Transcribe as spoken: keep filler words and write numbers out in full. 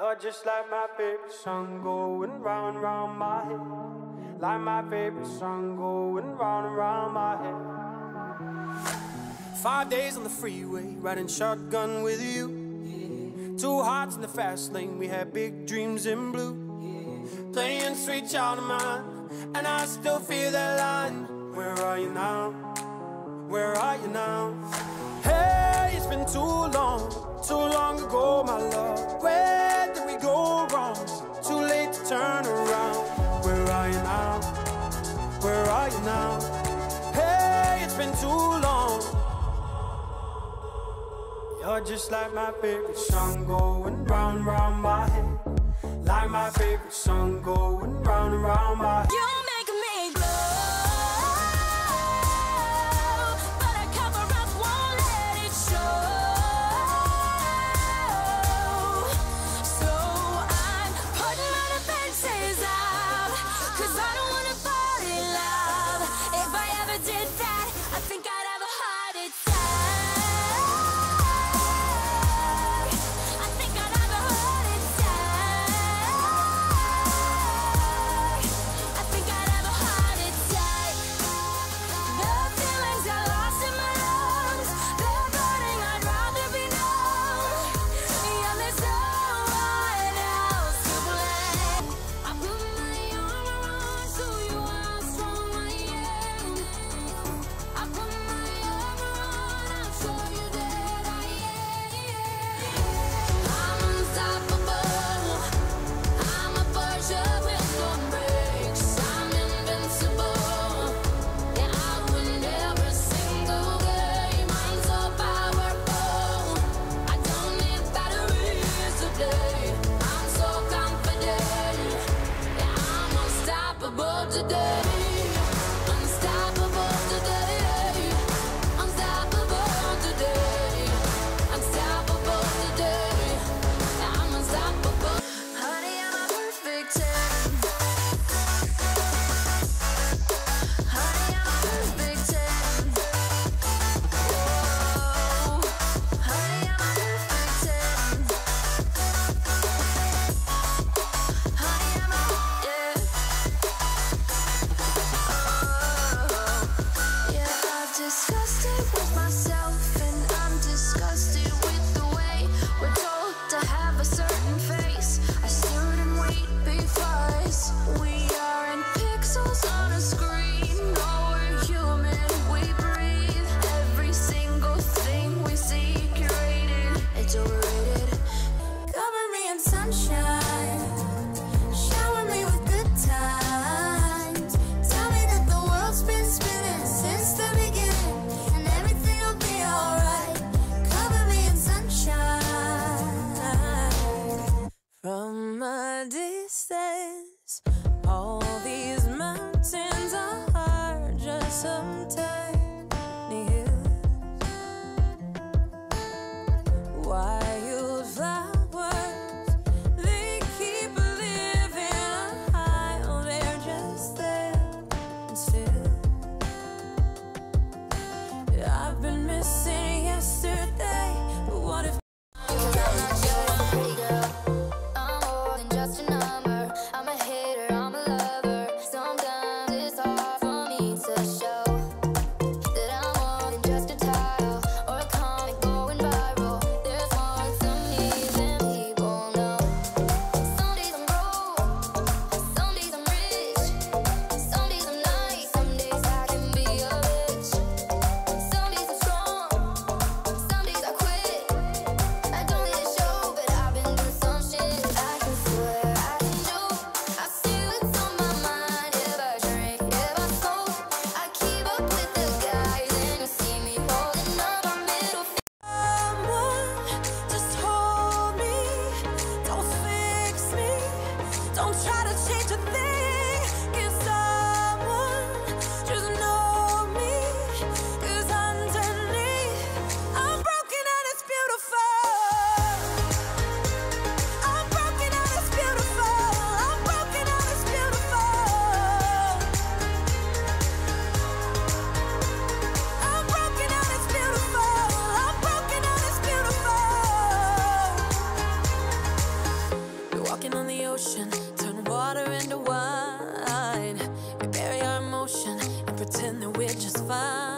You're just like my favorite song going round and round my head. Like my favorite song going round and round my head. Five days on the freeway, riding shotgun with you. Yeah. Two hearts in the fast lane, we had big dreams in blue. Yeah. Playing sweet child of mine, and I still feel that line. Where are you now? Where are you now? Hey, it's been too long, too long ago, my love. Where turn around, where are you now? Where are you now? Hey, it's been too long. You're just like my favorite song going round, round my head. Like my favorite song going round and round my head. You make me glow, but I cover up, won't let it show. walking on the ocean, turn water into wine. We bury our emotion and pretend that we're just fine.